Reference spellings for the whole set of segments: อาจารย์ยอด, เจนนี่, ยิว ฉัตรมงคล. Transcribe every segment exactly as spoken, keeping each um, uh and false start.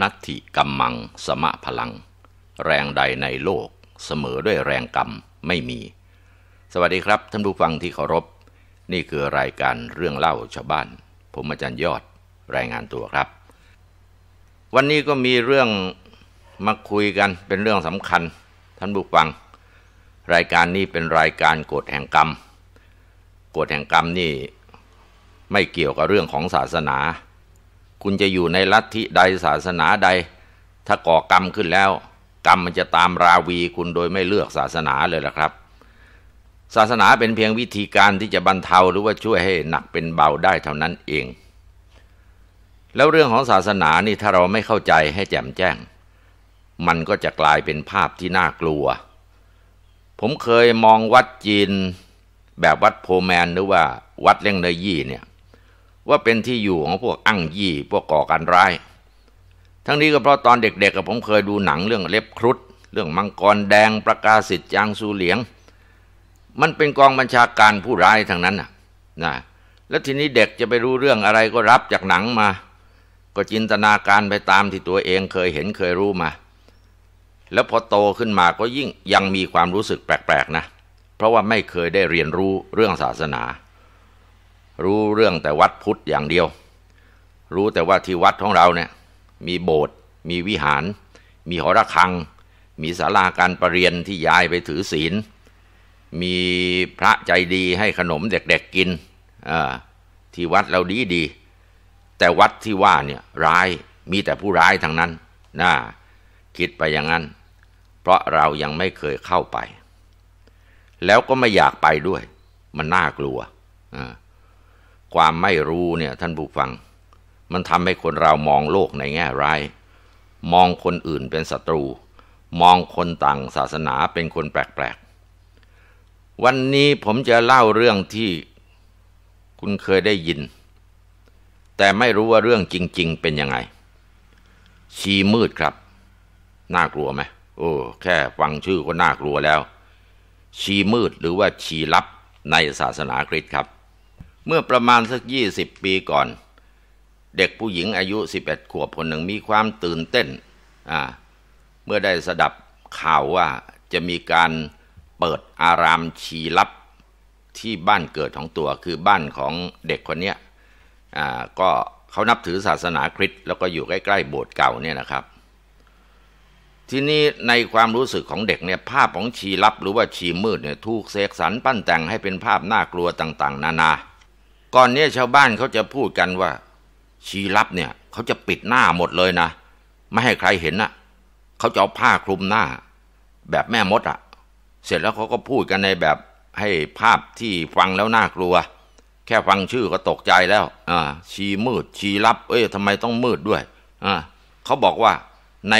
นัตถิกัมมังสมะพลังแรงใดในโลกเสมอด้วยแรงกรรมไม่มีสวัสดีครับท่านผู้ฟังที่เคารพนี่คือรายการเรื่องเล่าชาวบ้านผมอาจารย์ยอดรายงานตัวครับวันนี้ก็มีเรื่องมาคุยกันเป็นเรื่องสำคัญท่านผู้ฟังรายการนี้เป็นรายการกฎแห่งกรรมกฎแห่งกรรมนี่ไม่เกี่ยวกับเรื่องของศาสนาคุณจะอยู่ในลัทธิใดศาสนาใดถ้าก่อกรรมขึ้นแล้วกรรมมันจะตามราวีคุณโดยไม่เลือกศาสนาเลยล่ะครับศาสนาเป็นเพียงวิธีการที่จะบรรเทาหรือว่าช่วยให้หนักเป็นเบาได้เท่านั้นเองแล้วเรื่องของศาสนานี่ถ้าเราไม่เข้าใจให้แจ่มแจ้งมันก็จะกลายเป็นภาพที่น่ากลัวผมเคยมองวัดจีนแบบวัดโพแมนหรือว่าวัดเล่งเนยยี่เนี่ยว่าเป็นที่อยู่ของพวกอั้งยี่พวกก่อการร้ายทั้งนี้ก็เพราะตอนเด็กๆผมเคยดูหนังเรื่องเล็บครุฑเรื่องมังกรแดงประกาศิษย์จางซูเหลียงมันเป็นกองบัญชาการผู้ร้ายทางนั้นน่ะนะแล้วทีนี้เด็กจะไปรู้เรื่องอะไรก็รับจากหนังมาก็จินตนาการไปตามที่ตัวเองเคยเห็นเคยรู้มาแล้วพอโตขึ้นมาก็ยิ่งยังมีความรู้สึกแปลกๆนะเพราะว่าไม่เคยได้เรียนรู้เรื่องศาสนารู้เรื่องแต่วัดพุทธอย่างเดียวรู้แต่ว่าที่วัดของเราเนี่ยมีโบสถ์มีวิหารมีหอระฆังมีศาลาการประเรียนที่ยายไปถือศีลมีพระใจดีให้ขนมเด็กๆกินที่วัดเราดีดีแต่วัดที่ว่าเนี่ยร้ายมีแต่ผู้ร้ายทางนั้นน่าคิดไปอย่างนั้นเพราะเรายังไม่เคยเข้าไปแล้วก็ไม่อยากไปด้วยมันน่ากลัวความไม่รู้เนี่ยท่านผู้ฟังมันทำให้คนเรามองโลกในแง่ร้ายมองคนอื่นเป็นศัตรูมองคนต่างศาสนาเป็นคนแปลกๆวันนี้ผมจะเล่าเรื่องที่คุณเคยได้ยินแต่ไม่รู้ว่าเรื่องจริงๆเป็นยังไงชีมืดครับน่ากลัวไหมโอ้แค่ฟังชื่อก็น่ากลัวแล้วชีมืดหรือว่าชีลับในศาสนาคริสต์ครับเมื่อประมาณสักยี่สิบปีก่อนเด็กผู้หญิงอายุสิบเอ็ดขวบคนหนึ่งมีความตื่นเต้นอ่าเมื่อได้สดับข่าวว่าจะมีการเปิดอารามชีลับที่บ้านเกิดของตัวคือบ้านของเด็กคนเนี้ยอ่าก็เขานับถือศาสนาคริสต์แล้วก็อยู่ใกล้ๆโบสถ์เก่าเนี่ยนะครับทีนี้ในความรู้สึกของเด็กเนี่ยภาพของชีลับหรือว่าชีมืดเนี่ยถูกเสกสรรปั้นแต่งให้เป็นภาพน่ากลัวต่างๆนานาก่อนเนี้ยชาวบ้านเขาจะพูดกันว่าชีลับเนี่ยเขาจะปิดหน้าหมดเลยนะไม่ให้ใครเห็นน่ะเขาจะเอาผ้าคลุมหน้าแบบแม่มดอ่ะเสร็จแล้วเขาก็พูดกันในแบบให้ภาพที่ฟังแล้วน่ากลัวแค่ฟังชื่อก็ตกใจแล้วอ่าชีมืดชีลับเอ้ยทำไมต้องมืดด้วยอ่าเขาบอกว่าใน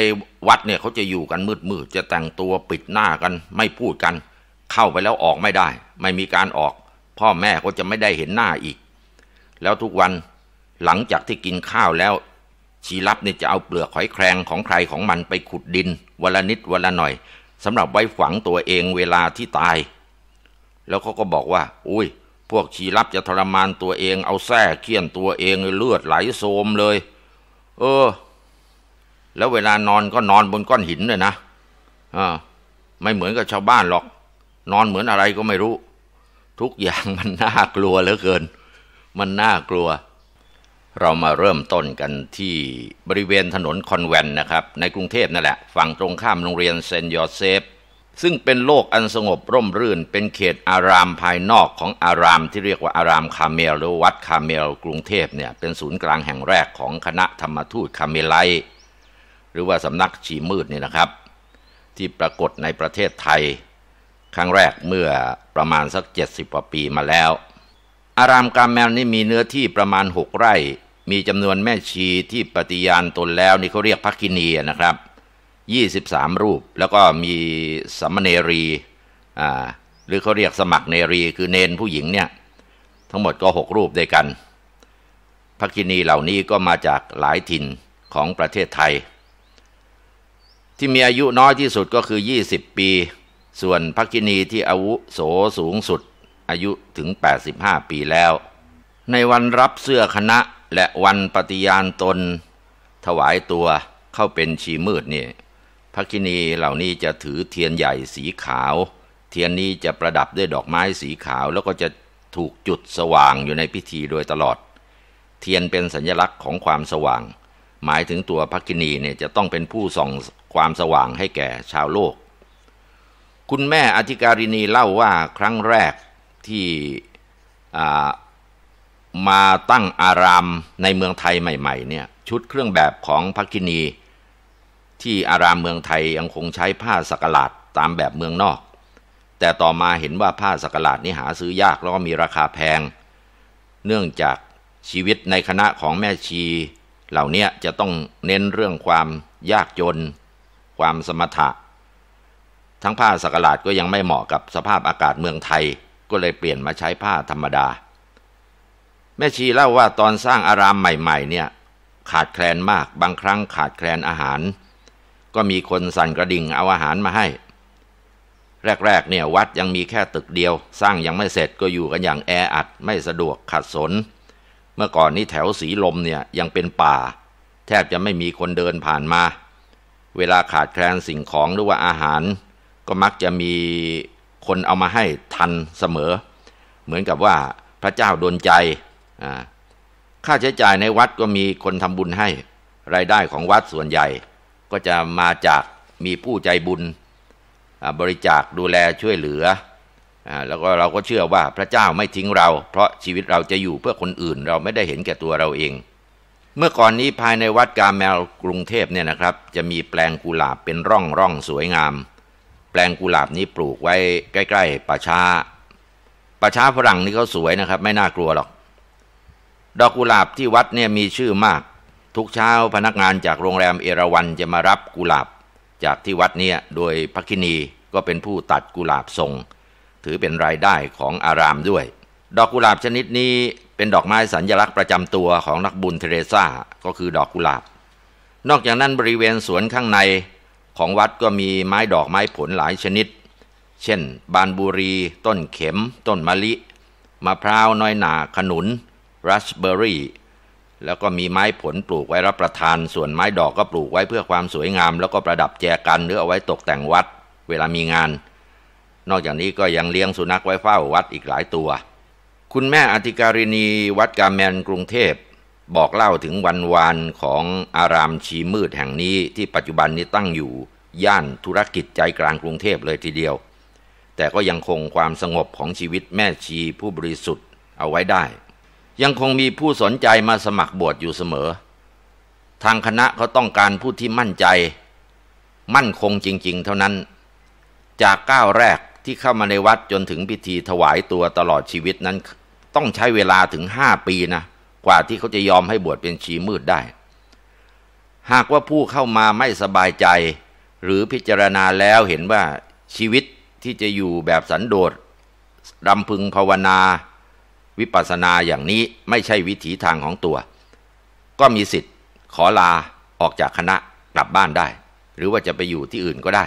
วัดเนี่ยเขาจะอยู่กันมืดมืดจะแต่งตัวปิดหน้ากันไม่พูดกันเข้าไปแล้วออกไม่ได้ไม่มีการออกพ่อแม่ก็จะไม่ได้เห็นหน้าอีกแล้วทุกวันหลังจากที่กินข้าวแล้วชีลับเนี่ยจะเอาเปลือกหอยแครงของใครของมันไปขุดดินวันละนิดวันละหน่อยสำหรับไว้ฝังตัวเองเวลาที่ตายแล้วเขาก็บอกว่าอุ้ยพวกชีลับจะทรมานตัวเองเอาแส้เคี่ยนตัวเองเลือดไหลโซมเลยเออแล้วเวลานอนก็นอนบนก้อนหินเลยนะอ่าไม่เหมือนกับชาวบ้านหรอกนอนเหมือนอะไรก็ไม่รู้ทุกอย่างมันน่ากลัวเหลือเกินมันน่ากลัวเรามาเริ่มต้นกันที่บริเวณถนนคอนแวนต์นะครับในกรุงเทพนั่นแหละฝั่งตรงข้ามโรงเรียนเซนต์โยเซฟซึ่งเป็นโลกอันสงบร่มรื่นเป็นเขตอารามภายนอกของอารามที่เรียกว่าอารามคาเมลหรือวัดคาเมลกรุงเทพเนี่ยเป็นศูนย์กลางแห่งแรกของคณะธรรมทูตคาเมไลท์หรือว่าสำนักชีมืดนี่นะครับที่ปรากฏในประเทศไทยครั้งแรกเมื่อประมาณสักเจ็ดสิบกว่าปีมาแล้วอารามกาเมลนี่มีเนื้อที่ประมาณหกไร่มีจำนวนแม่ชีที่ปฏิญาณตนแล้วนี่เขาเรียกภักขินีนะครับยี่สิบสามรูปแล้วก็มีสมณเณรีอ่าหรือเขาเรียกสมัครเณรีคือเณรผู้หญิงเนี่ยทั้งหมดก็หกรูปด้วยกันภักขินีเหล่านี้ก็มาจากหลายถิ่นของประเทศไทยที่มีอายุน้อยที่สุดก็คือยี่สิบปีส่วนภักขินีที่อาวุโสสูงสุดอายุถึงแปดสิบห้าปีแล้วในวันรับเสื้อคณะและวันปฏิญาณตนถวายตัว เข้าเป็นชีมืดเนี่ยภคินีเหล่านี้จะถือเทียนใหญ่สีขาวเทียนนี้จะประดับด้วยดอกไม้สีขาวแล้วก็จะถูกจุดสว่างอยู่ในพิธีโดยตลอดเทียนเป็นสัญลักษณ์ของความสว่างหมายถึงตัวภคินีเนี่ยจะต้องเป็นผู้ส่องความสว่างให้แก่ชาวโลกคุณแม่อธิการินีเล่าว่าครั้งแรกที่มาตั้งอารามในเมืองไทยใหม่ๆเนี่ยชุดเครื่องแบบของภคินีที่อารามเมืองไทยยังคงใช้ผ้าสักหลาดตามแบบเมืองนอกแต่ต่อมาเห็นว่าผ้าสักหลาดนี้หาซื้อยากแล้วก็มีราคาแพงเนื่องจากชีวิตในคณะของแม่ชีเหล่านี้จะต้องเน้นเรื่องความยากจนความสมถะทั้งผ้าสักหลาดก็ยังไม่เหมาะกับสภาพอากาศเมืองไทยก็เลยเปลี่ยนมาใช้ผ้าธรรมดาแม่ชีเล่าว่าตอนสร้างอารามใหม่ๆเนี่ยขาดแคลนมากบางครั้งขาดแคลนอาหารก็มีคนสั่นกระดิ่งเอาอาหารมาให้แรกๆเนี่ยวัดยังมีแค่ตึกเดียวสร้างยังไม่เสร็จก็อยู่กันอย่างแออัดไม่สะดวกขัดสนเมื่อก่อนนี่แถวสีลมเนี่ยยังเป็นป่าแทบจะไม่มีคนเดินผ่านมาเวลาขาดแคลนสิ่งของหรือว่าอาหารก็มักจะมีคนเอามาให้ทันเสมอเหมือนกับว่าพระเจ้าดลใจค่าใช้จ่ายในวัดก็มีคนทำบุญให้รายได้ของวัดส่วนใหญ่ก็จะมาจากมีผู้ใจบุญบริจาคดูแลช่วยเหลือแล้วก็เราก็เชื่อว่าพระเจ้าไม่ทิ้งเราเพราะชีวิตเราจะอยู่เพื่อคนอื่นเราไม่ได้เห็นแก่ตัวเราเองเมื่อก่อนนี้ภายในวัดกาแมลกรุงเทพเนี่ยนะครับจะมีแปลงกุหลาบเป็นร่องร่องสวยงามแปลงกุหลาบนี้ปลูกไว้ใกล้ๆป่าช้าป่าช้าฝรั่งนี่เขาสวยนะครับไม่น่ากลัวหรอกดอกกุหลาบที่วัดเนี่ยมีชื่อมากทุกเช้าพนักงานจากโรงแรมเอราวัณจะมารับกุหลาบจากที่วัดเนี่ยโดยภคินีก็เป็นผู้ตัดกุหลาบส่งถือเป็นรายได้ของอารามด้วยดอกกุหลาบชนิดนี้เป็นดอกไม้สัญลักษณ์ประจำตัวของนักบุญเทเรซ่าก็คือดอกกุหลาบนอกจากนั้นบริเวณสวนข้างในของวัดก็มีไม้ดอกไม้ผลหลายชนิดเช่นบานบุรีต้นเข็มต้นมะลิมะพร้าวน้อยหนาขนุนราสเบอร์รี่แล้วก็มีไม้ผลปลูกไว้รับประทานส่วนไม้ดอกก็ปลูกไว้เพื่อความสวยงามแล้วก็ประดับแจกันหรือเอาไว้ตกแต่งวัดเวลามีงานนอกจากนี้ก็ยังเลี้ยงสุนัขไว้เฝ้าวัดอีกหลายตัวคุณแม่อธิการินีวัดกาแมลกรุงเทพบอกเล่าถึงวันวานของอารามชีมืดแห่งนี้ที่ปัจจุบันนี้ตั้งอยู่ย่านธุรกิจใจกลางกรุงเทพเลยทีเดียวแต่ก็ยังคงความสงบของชีวิตแม่ชีผู้บริสุทธิ์เอาไว้ได้ยังคงมีผู้สนใจมาสมัครบวชอยู่เสมอทางคณะเขาต้องการผู้ที่มั่นใจมั่นคงจริงๆเท่านั้นจากก้าวแรกที่เข้ามาในวัดจนถึงพิธีถวายตัวตลอดชีวิตนั้นต้องใช้เวลาถึงห้าปีนะกว่าที่เขาจะยอมให้บวชเป็นชีมืดได้หากว่าผู้เข้ามาไม่สบายใจหรือพิจารณาแล้วเห็นว่าชีวิตที่จะอยู่แบบสันโดษรำพึงภาวนาวิปัสสนาอย่างนี้ไม่ใช่วิถีทางของตัวก็มีสิทธิ์ขอลาออกจากคณะกลับบ้านได้หรือว่าจะไปอยู่ที่อื่นก็ได้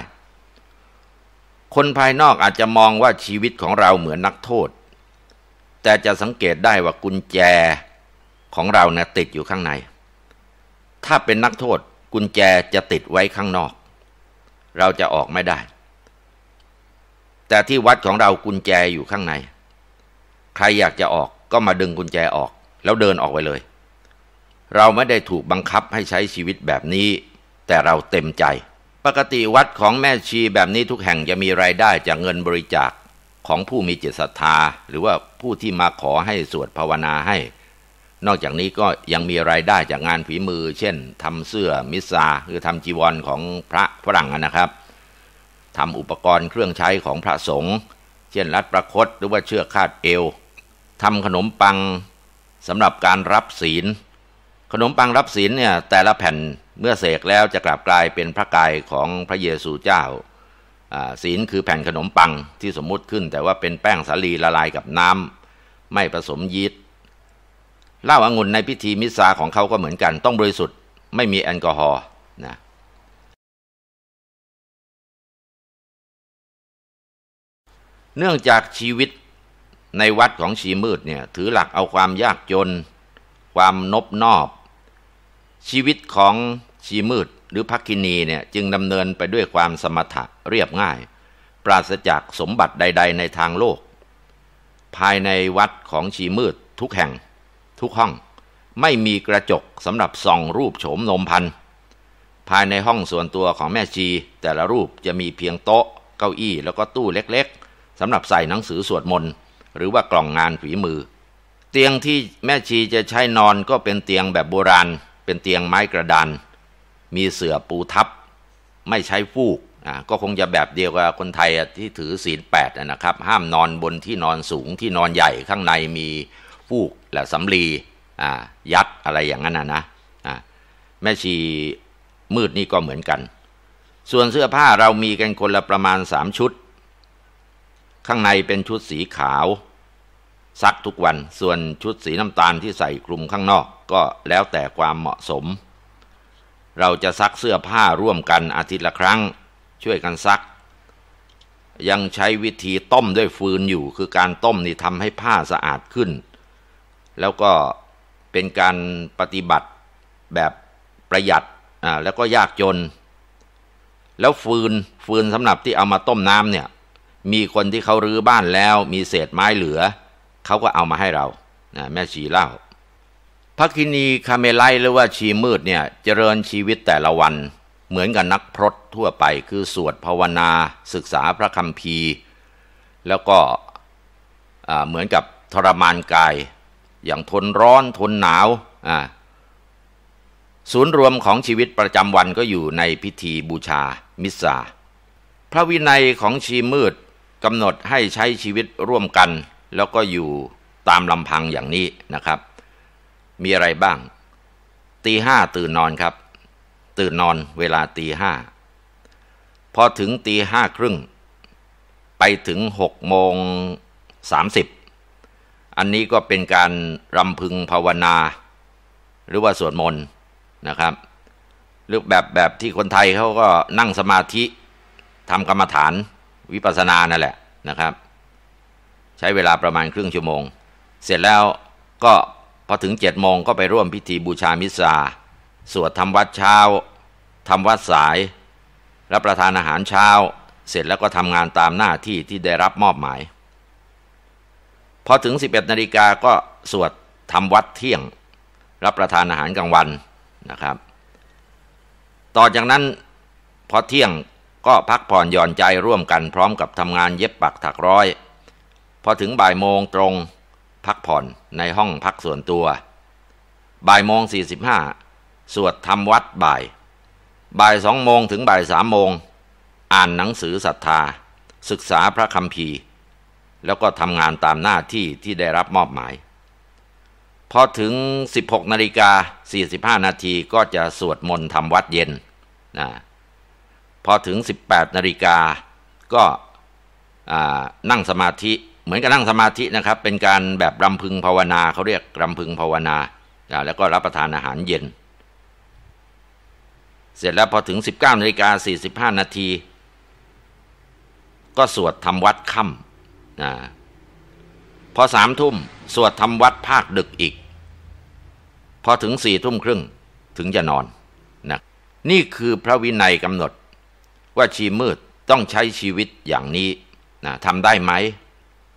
คนภายนอกอาจจะมองว่าชีวิตของเราเหมือนนักโทษแต่จะสังเกตได้ว่ากุญแจของเราเนี่ยติดอยู่ข้างในถ้าเป็นนักโทษกุญแจจะติดไว้ข้างนอกเราจะออกไม่ได้แต่ที่วัดของเรากุญแจอยู่ข้างในใครอยากจะออกก็มาดึงกุญแจออกแล้วเดินออกไปเลยเราไม่ได้ถูกบังคับให้ใช้ชีวิตแบบนี้แต่เราเต็มใจปกติวัดของแม่ชีแบบนี้ทุกแห่งจะมีรายได้จากเงินบริจาคของผู้มีจิตศรัทธาหรือว่าผู้ที่มาขอให้สวดภาวนาให้นอกจากนี้ก็ยังมีรายได้จากงานฝีมือเช่นทำเสื้อมิสซาหรือทำจีวรของพระฝรั่งนะครับทำอุปกรณ์เครื่องใช้ของพระสงฆ์เช่นรัดประคตหรือว่าเชือกคาดเอวทำขนมปังสำหรับการรับศีลขนมปังรับศีลเนี่ยแต่ละแผ่นเมื่อเสกแล้วจะกลับกลายเป็นพระกายของพระเยซูเจ้าศีลคือแผ่นขนมปังที่สมมุติขึ้นแต่ว่าเป็นแป้งสาลีละลายกับน้ำไม่ผสมยีสต์เหล้าองุ่นในพิธีมิสซาของเขาก็เหมือนกันต้องบริสุทธิ์ไม่มีแอลกอฮอล์นะเนื่องจากชีวิตในวัดของชีมืดเนี่ยถือหลักเอาความยากจนความนบนอบชีวิตของชีมืด หรือภักคินีเนี่ยจึงดำเนินไปด้วยความสมถะเรียบง่ายปราศจากสมบัติใดๆในทางโลกภายในวัดของชีมืดทุกแห่งทุกห้องไม่มีกระจกสำหรับส่องรูปโฉมนมพันภายในห้องส่วนตัวของแม่ชีแต่ละรูปจะมีเพียงโต๊ะเก้าอี้แล้วก็ตู้เล็กๆสำหรับใส่หนังสือสวดมนต์หรือว่ากล่องงานฝีมือเตียงที่แม่ชีจะใช้นอนก็เป็นเตียงแบบโบราณเป็นเตียงไม้กระดานมีเสื่อปูทับไม่ใช้ฟูกอ่าก็คงจะแบบเดียวกับคนไทยที่ถือศีลแปดนะครับห้ามนอนบนที่นอนสูงที่นอนใหญ่ข้างในมีฟูกและสำลีอ่ายัดอะไรอย่างนั้นนะนะอ่าแม่ชีมืดนี่ก็เหมือนกันส่วนเสื้อผ้าเรามีกันคนละประมาณสามชุดข้างในเป็นชุดสีขาวซักทุกวันส่วนชุดสีน้ำตาลที่ใส่คลุมข้างนอกก็แล้วแต่ความเหมาะสมเราจะซักเสื้อผ้าร่วมกันอาทิตย์ละครั้งช่วยกันซักยังใช้วิธีต้มด้วยฟืนอยู่คือการต้มนี่ทำให้ผ้าสะอาดขึ้นแล้วก็เป็นการปฏิบัติแบบประหยัดอ่าแล้วก็ยากจนแล้วฟืนฟืนสำหรับที่เอามาต้มน้ำเนี่ยมีคนที่เขารื้อบ้านแล้วมีเศษไม้เหลือเขาก็เอามาให้เรานะแม่ชีเล่าภักคินีคาเมไลหรือว่าชีมืดเนี่ยเจริญชีวิตแต่ละวันเหมือนกับนักพรตทั่วไปคือสวดภาวนาศึกษาพระคัมภีร์แล้วก็เหมือนกับทรมานกายอย่างทนร้อนทนหนาวศูนย์รวมของชีวิตประจำวันก็อยู่ในพิธีบูชามิสซาพระวินัยของชีมืดกำหนดให้ใช้ชีวิตร่วมกันแล้วก็อยู่ตามลำพังอย่างนี้นะครับมีอะไรบ้างตีห้าตื่นนอนครับตื่นนอนเวลาตีห้าพอถึงตีห้าครึ่งไปถึงหกโมงสามสิบอันนี้ก็เป็นการรำพึงภาวนาหรือว่าสวดมนต์นะครับหรือแบบแบบที่คนไทยเขาก็นั่งสมาธิทำกรรมฐานวิปัสสนานั่นแหละนะครับใช้เวลาประมาณครึ่งชั่วโมงเสร็จแล้วก็พอถึงเจ็ดโมงก็ไปร่วมพิธีบูชามิสซาสวดทำวัดเช้าทำวัดสายรับประทานอาหารเช้าเสร็จแล้วก็ทำงานตามหน้าที่ที่ได้รับมอบหมายพอถึงสิบเอ็ดนาฬิกาก็สวดทำวัดเที่ยงรับประทานอาหารกลางวันนะครับต่อจากนั้นพอเที่ยงก็พักผ่อนหย่อนใจร่วมกันพร้อมกับทำงานเย็บปักถักร้อยพอถึงบ่ายโมงตรงพักผ่อนในห้องพักส่วนตัวบ่ายโมงสี่สิบห้าสวดทำวัดบ่ายบ่ายสองโมงถึงบ่ายสามโมงอ่านหนังสือศรัทธาศึกษาพระคัมภีร์แล้วก็ทำงานตามหน้าที่ที่ได้รับมอบหมายพอถึงสิบหกนาฬิกาสี่สิบห้านาทีก็จะสวดมนต์ทำวัดเย็นนะพอถึงสิบแปดนาฬิกาก็นั่งสมาธิเหมือนกับนั่งสมาธินะครับเป็นการแบบรำพึงภาวนาเขาเรียกรำพึงภาวนาแล้วก็รับประทานอาหารเย็นเสร็จแล้วพอถึงสิบเก้านาฬิกาสี่สิบห้านาทีก็สวดทำวัดค่ำนะพอสามทุ่มสวดทำวัดภาคดึกอีกพอถึงสี่ทุ่มครึ่งถึงจะนอนนะนี่คือพระวินัยกำหนดว่าชีมืดต้องใช้ชีวิตอย่างนี้นะทำได้ไหม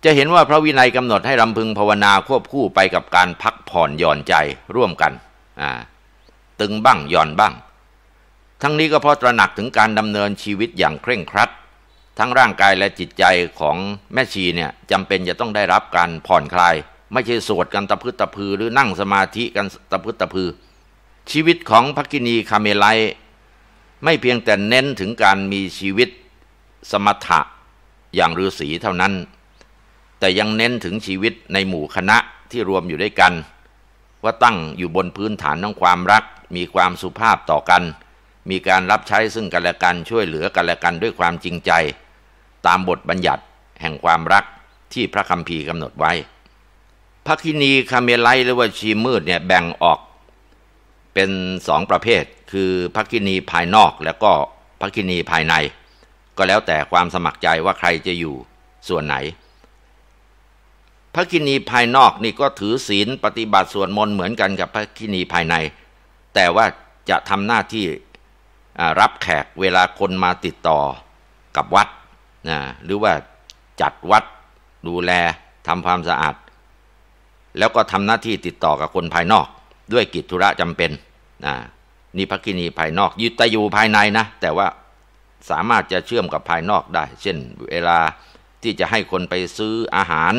จะเห็นว่าพระวินัยกำหนดให้รำพึงภาวนาควบคู่ไปกับการพักผ่อนหย่อนใจร่วมกันอ่าตึงบ้างหย่อนบ้างทั้งนี้ก็เพราะตระหนักถึงการดำเนินชีวิตอย่างเคร่งครัดทั้งร่างกายและจิตใจของแม่ชีเนี่ยจำเป็นจะต้องได้รับการผ่อนคลายไม่ใช่สวดกันตะพึดตะพือหรือนั่งสมาธิกันตะพึดตะพือชีวิตของภักคินีคาเมไลไม่เพียงแต่เน้นถึงการมีชีวิตสมถะอย่างฤาษีเท่านั้นแต่ยังเน้นถึงชีวิตในหมู่คณะที่รวมอยู่ด้วยกันว่าตั้งอยู่บนพื้นฐานของความรักมีความสุภาพต่อกันมีการรับใช้ซึ่งกันและกันช่วยเหลือกันและกันด้วยความจริงใจตามบทบัญญัติแห่งความรักที่พระคัมภีร์กำหนดไว้ภักคินีคาเมไลหรือว่าชีมืดเนี่ยแบ่งออกเป็นสองประเภทคือภักคินีภายนอกแล้วก็ภักคินีภายในก็แล้วแต่ความสมัครใจว่าใครจะอยู่ส่วนไหนภักคินีภายนอกนี่ก็ถือศีลปฏิบัติสวดมนต์เหมือนกันกับภักคินีภายในแต่ว่าจะทำหน้าที่ รับแขกเวลาคนมาติดต่อกับวัดนะหรือว่าจัดวัดดูแลทำความสะอาดแล้วก็ทำหน้าที่ติดต่อกับคนภายนอกด้วยกิจธุระจำเป็นนะนี่ภักขิณีภายนอกยึดแต่อยู่ภายในนะแต่ว่าสามารถจะเชื่อมกับภายนอกได้เช่นเวลาที่จะให้คนไปซื้ออาหาร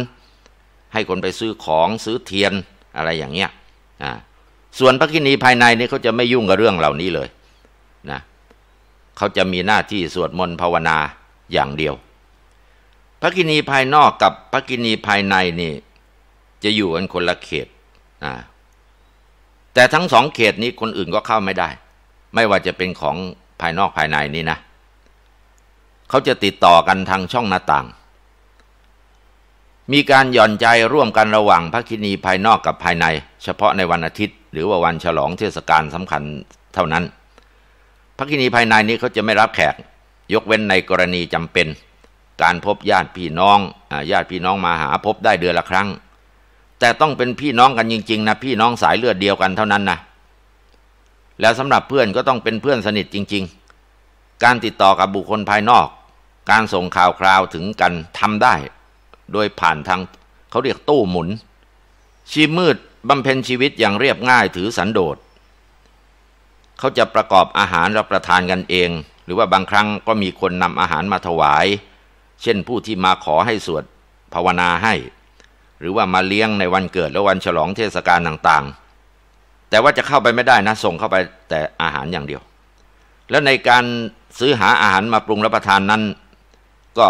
ให้คนไปซื้อของซื้อเทียนอะไรอย่างเงี้ยนะส่วนภักขิณีภายในนี่เขาจะไม่ยุ่งกับเรื่องเหล่านี้เลยนะเขาจะมีหน้าที่สวดมนต์ภาวนาอย่างเดียวภักขิณีภายนอกกับภักขิณีภายในนี่จะอยู่กันคนละเขตนะแต่ทั้งสองเขตนี้คนอื่นก็เข้าไม่ได้ไม่ว่าจะเป็นของภายนอกภายในนี่นะเขาจะติดต่อกันทางช่องหน้าต่างมีการหย่อนใจร่วมกันระหว่างภักขิณีภายนอกกับภายในเฉพาะในวันอาทิตย์หรือว่าวันฉลองเทศกาลสำคัญเท่านั้นภักขิณีภายในนี้เขาจะไม่รับแขกยกเว้นในกรณีจำเป็นการพบญาติพี่น้องญาติพี่น้องมาหาพบได้เดือนละครั้งแต่ต้องเป็นพี่น้องกันจริงๆนะพี่น้องสายเลือดเดียวกันเท่านั้นนะแล้วสำหรับเพื่อนก็ต้องเป็นเพื่อนสนิทจริงๆการติดต่อกับบุคคลภายนอกการส่งข่าวคราวถึงกันทำได้โดยผ่านทางเขาเรียกตู้หมุนชีมืดบำเพ็ญชีวิตอย่างเรียบง่ายถือสันโดษเขาจะประกอบอาหารรับประทานกันเองหรือว่าบางครั้งก็มีคนนำอาหารมาถวายเช่นผู้ที่มาขอให้สวดภาวนาให้หรือว่ามาเลี้ยงในวันเกิดและวันฉลองเทศกาลต่างๆแต่ว่าจะเข้าไปไม่ได้นะส่งเข้าไปแต่อาหารอย่างเดียวแล้วในการซื้อหาอาหารมาปรุงรับประทานนั้นก็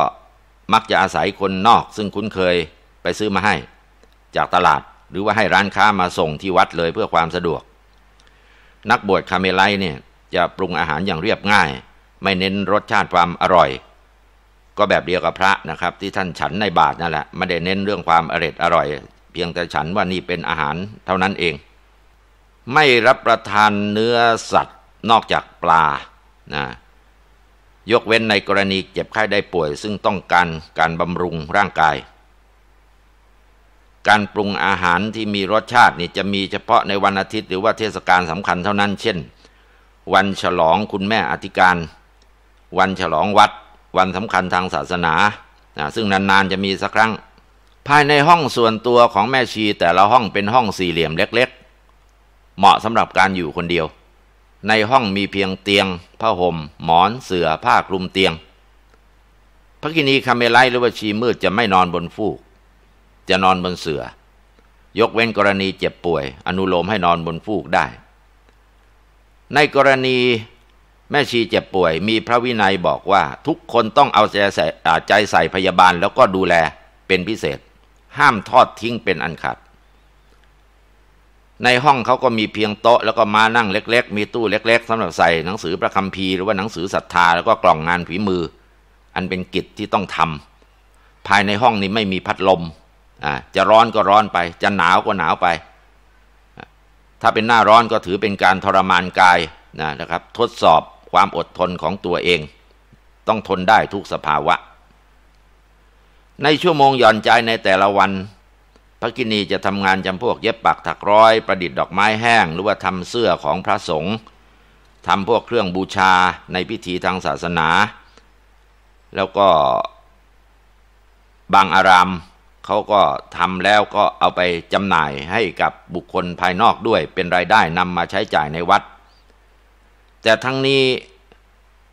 มักจะอาศัยคนนอกซึ่งคุ้นเคยไปซื้อมาให้จากตลาดหรือว่าให้ร้านค้ามาส่งที่วัดเลยเพื่อความสะดวกนักบวชคาเมไลท์เนี่ยจะปรุงอาหารอย่างเรียบง่ายไม่เน้นรสชาติความอร่อยก็แบบเดียวกับพระนะครับที่ท่านฉันในบาตรนั่นแหละไม่ได้เน้นเรื่องความอร่อยอร่อยเพียงแต่ฉันว่านี่เป็นอาหารเท่านั้นเองไม่รับประทานเนื้อสัตว์นอกจากปลานะยกเว้นในกรณีเจ็บไข้ได้ป่วยซึ่งต้องการการบำรุงร่างกายการปรุงอาหารที่มีรสชาตินี่จะมีเฉพาะในวันอาทิตย์หรือว่าเทศกาลสำคัญเท่านั้นเช่นวันฉลองคุณแม่อธิการวันฉลองวัดวันสำคัญทางศาสนาซึ่งนานๆจะมีสักครั้งภายในห้องส่วนตัวของแม่ชีแต่ละห้องเป็นห้องสี่เหลี่ยมเล็กๆเหมาะสำหรับการอยู่คนเดียวในห้องมีเพียงเตียงผ้าห่มหมอนเสื่อผ้าคลุมเตียงภักขิณีคาเมไลท์หรือว่าชีมืดจะไม่นอนบนฟูกจะนอนบนเสื่อยกเว้นกรณีเจ็บป่วยอนุโลมให้นอนบนฟูกได้ในกรณีแม่ชีเจ็บป่วยมีพระวินัยบอกว่าทุกคนต้องเอาใจใส่ใจใส่พยาบาลแล้วก็ดูแลเป็นพิเศษห้ามทอดทิ้งเป็นอันขาดในห้องเขาก็มีเพียงโต๊ะแล้วก็ม้านั่งเล็กๆมีตู้เล็กๆสำหรับใส่หนังสือพระคัมภีร์หรือว่าหนังสือศรัทธาแล้วก็กล่องงานฝีมืออันเป็นกิจที่ต้องทำภายในห้องนี้ไม่มีพัดลมอ่าจะร้อนก็ร้อนไปจะหนาวก็หนาวไปถ้าเป็นหน้าร้อนก็ถือเป็นการทรมานกายนะครับทดสอบความอดทนของตัวเองต้องทนได้ทุกสภาวะในชั่วโมงหย่อนใจในแต่ละวันภักขิณีจะทำงานจำพวกเย็บปักถักร้อยประดิษฐ์ดอกไม้แห้งหรือว่าทำเสื้อของพระสงฆ์ทำพวกเครื่องบูชาในพิธีทางศาสนาแล้วก็บางอารามเขาก็ทำแล้วก็เอาไปจำหน่ายให้กับบุคคลภายนอกด้วยเป็นรายได้นำมาใช้จ่ายในวัดแต่ทั้งนี้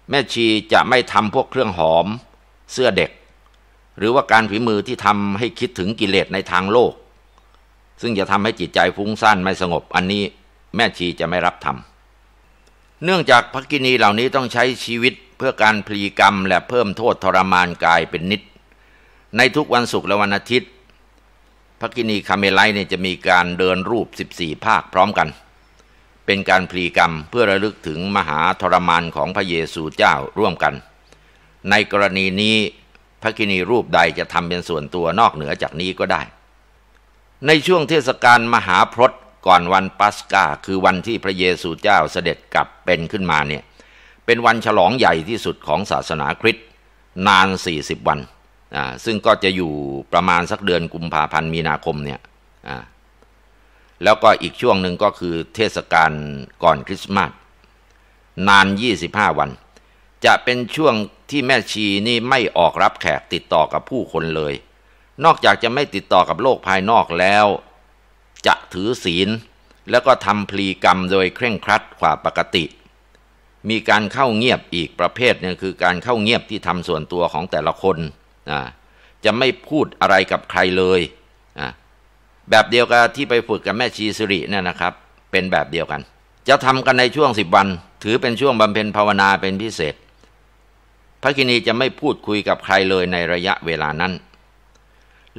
แม่ชีจะไม่ทำพวกเครื่องหอมเสื้อเด็กหรือว่าการฝีมือที่ทำให้คิดถึงกิเลสในทางโลกซึ่งจะทำให้จิตใจฟุ้งซ่านไม่สงบอันนี้แม่ชีจะไม่รับทำเนื่องจากภักขิณีเหล่านี้ต้องใช้ชีวิตเพื่อการพลีกรรมและเพิ่มโทษทรมานกายเป็นนิดในทุกวันศุกร์และวันอาทิตย์ภักขิณีคาเมไลท์เนี่ยจะมีการเดินรูปสิบสี่ภาคพร้อมกันเป็นการพลีกรรมเพื่อระลึกถึงมหาทรมานของพระเยซูเจ้าร่วมกันในกรณีนี้ภักขิณีรูปใดจะทำเป็นส่วนตัวนอกเหนือจากนี้ก็ได้ในช่วงเทศกาลมหาพรตก่อนวันปัสกาคือวันที่พระเยซูเจ้าเสด็จกลับเป็นขึ้นมาเนี่ยเป็นวันฉลองใหญ่ที่สุดของศาสนาคริสต์นานสี่สิบวันอ่าซึ่งก็จะอยู่ประมาณสักเดือนกุมภาพันธ์มีนาคมเนี่ยอ่าแล้วก็อีกช่วงหนึ่งก็คือเทศกาลก่อนคริสต์มาส นานยี่สิบห้าวันจะเป็นช่วงที่แม่ชีนี่ไม่ออกรับแขกติดต่อกับผู้คนเลยนอกจากจะไม่ติดต่อกับโลกภายนอกแล้วจะถือศีลแล้วก็ทำพลีกรรมโดยเคร่งครัดกว่าปกติมีการเข้าเงียบอีกประเภทนึงคือการเข้าเงียบที่ทำส่วนตัวของแต่ละคนนะจะไม่พูดอะไรกับใครเลยนะแบบเดียวกับที่ไปฝึกกับแม่ชีสิริเนี่ยนะครับเป็นแบบเดียวกันจะทำกันในช่วงสิบวันถือเป็นช่วงบำเพ็ญภาวนาเป็นพิเศษพระกินีจะไม่พูดคุยกับใครเลยในระยะเวลานั้น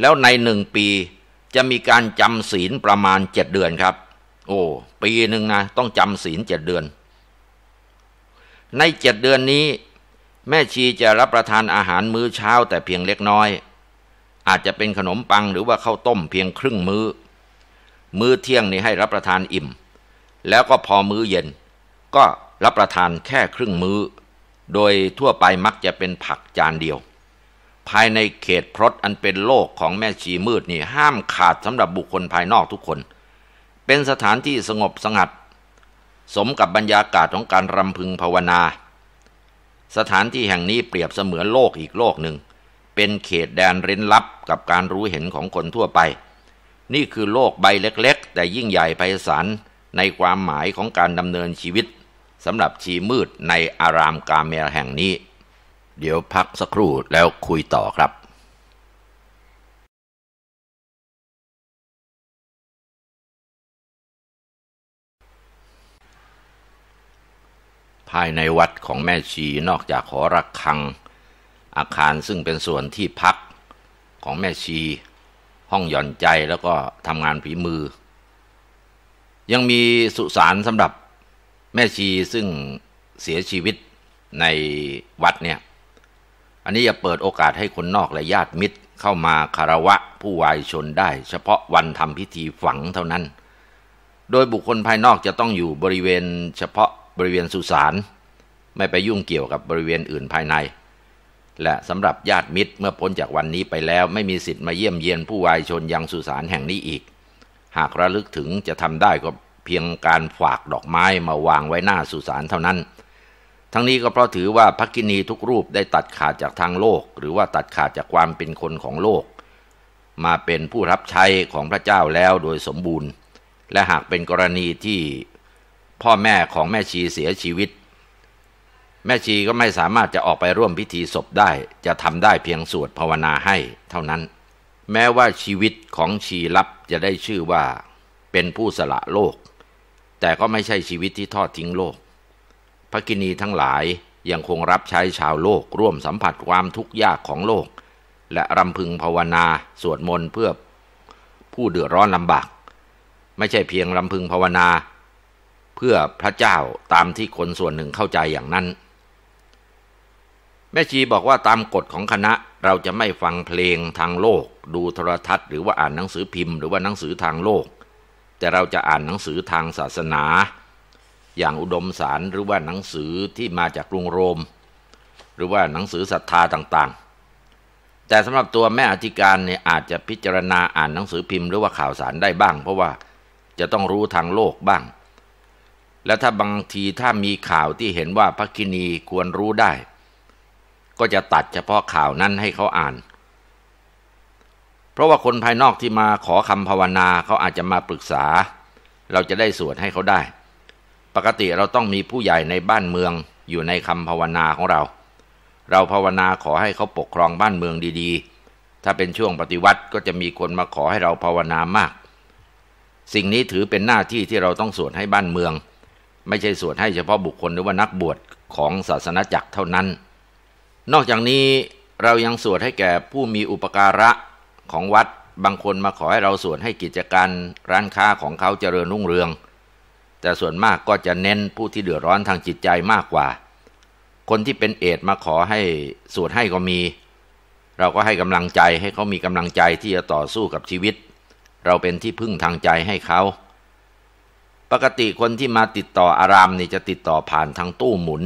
แล้วในหนึ่งปีจะมีการจำศีลประมาณเจ็ดเดือนครับโอ้ปีหนึ่งนะต้องจำศีลเจ็ดเดือนในเจ็ดเดือนนี้แม่ชีจะรับประทานอาหารมื้อเช้าแต่เพียงเล็กน้อยอาจจะเป็นขนมปังหรือว่าข้าวต้มเพียงครึ่งมื้อมื้อเที่ยงนี้ให้รับประทานอิ่มแล้วก็พอมื้อเย็นก็รับประทานแค่ครึ่งมื้อโดยทั่วไปมักจะเป็นผักจานเดียวภายในเขตพรตอันเป็นโลกของแม่ชีมืดนี่ห้ามขาดสำหรับบุคคลภายนอกทุกคนเป็นสถานที่สงบสงัดสมกับบรรยากาศของการรำพึงภาวนาสถานที่แห่งนี้เปรียบเสมือนโลกอีกโลกหนึ่งเป็นเขตแดนเร้นลับกับการรู้เห็นของคนทั่วไปนี่คือโลกใบเล็กๆแต่ยิ่งใหญ่ไพศาลในความหมายของการดำเนินชีวิตสำหรับชีมืดในอารามกาเมลแห่งนี้เดี๋ยวพักสักครู่แล้วคุยต่อครับภายในวัดของแม่ชีนอกจากหอระฆังอาคารซึ่งเป็นส่วนที่พักของแม่ชีห้องหย่อนใจแล้วก็ทำงานฝีมือยังมีสุสานสำหรับแม่ชีซึ่งเสียชีวิตในวัดเนี่ยอันนี้จะเปิดโอกาสให้คนนอกและญาติมิตรเข้ามาคารวะผู้วายชนได้เฉพาะวันทำพิธีฝังเท่านั้นโดยบุคคลภายนอกจะต้องอยู่บริเวณเฉพาะบริเวณสุสานไม่ไปยุ่งเกี่ยวกับบริเวณอื่นภายในและสำหรับญาติมิตรเมื่อพ้นจากวันนี้ไปแล้วไม่มีสิทธิ์มาเยี่ยมเยียนผู้วายชนยังสุสานแห่งนี้อีกหากระลึกถึงจะทำได้ก็เพียงการฝากดอกไม้มาวางไว้หน้าสุสานเท่านั้นทั้งนี้ก็เพราะถือว่าภักกินีทุกรูปได้ตัดขาดจากทางโลกหรือว่าตัดขาดจากความเป็นคนของโลกมาเป็นผู้รับใช้ของพระเจ้าแล้วโดยสมบูรณ์และหากเป็นกรณีที่พ่อแม่ของแม่ชีเสียชีวิตแม่ชีก็ไม่สามารถจะออกไปร่วมพิธีศพได้จะทำได้เพียงสวดภาวนาให้เท่านั้นแม้ว่าชีวิตของชีลับจะได้ชื่อว่าเป็นผู้สละโลกแต่ก็ไม่ใช่ชีวิตที่ทอดทิ้งโลกภักกินีทั้งหลายยังคงรับใช้ชาวโลกร่วมสัมผัสความทุกข์ยากของโลกและรำพึงภาวนาสวดมนต์เพื่อผู้เดือดร้อนลำบากไม่ใช่เพียงรำพึงภาวนาเพื่อพระเจ้าตามที่คนส่วนหนึ่งเข้าใจอย่างนั้นแม่ชีบอกว่าตามกฎของคณะเราจะไม่ฟังเพลงทางโลกดูโทรทัศน์หรือว่าอ่านหนังสือพิมพ์หรือว่าหนังสือทางโลกแต่เราจะอ่านหนังสือทางศาสนาอย่างอุดมสารหรือว่าหนังสือที่มาจากกรุงโรมหรือว่าหนังสือศรัทธาต่างๆแต่สำหรับตัวแม่อธิการเนี่ยอาจจะพิจารณาอ่านหนังสือพิมพ์หรือว่าข่าวสารได้บ้างเพราะว่าจะต้องรู้ทางโลกบ้างและถ้าบางทีถ้ามีข่าวที่เห็นว่าภักกินีควรรู้ได้ก็จะตัดเฉพาะข่าวนั้นให้เขาอ่านเพราะว่าคนภายนอกที่มาขอคำภาวนาเขาอาจจะมาปรึกษาเราจะได้สวดให้เขาได้ปกติเราต้องมีผู้ใหญ่ในบ้านเมืองอยู่ในคำภาวนาของเราเราภาวนาขอให้เขาปกครองบ้านเมืองดีๆถ้าเป็นช่วงปฏิวัติก็จะมีคนมาขอให้เราภาวนามากสิ่งนี้ถือเป็นหน้าที่ที่เราต้องสวดให้บ้านเมืองไม่ใช่สวดให้เฉพาะบุคคลหรือว่านักบวชของศาสนาจักรเท่านั้นนอกจากนี้เรายังสวดให้แก่ผู้มีอุปการะของวัดบางคนมาขอให้เราสวดให้กิจการร้านค้าของเขาเจริญรุ่งเรืองแต่ส่วนมากก็จะเน้นผู้ที่เดือดร้อนทางจิตใจมากกว่าคนที่เป็นเอดมาขอให้สวดให้ก็มีเราก็ให้กำลังใจให้เขามีกำลังใจที่จะต่อสู้กับชีวิตเราเป็นที่พึ่งทางใจให้เขาปกติคนที่มาติดต่ออารามนี่จะติดต่อผ่านทางตู้หมุน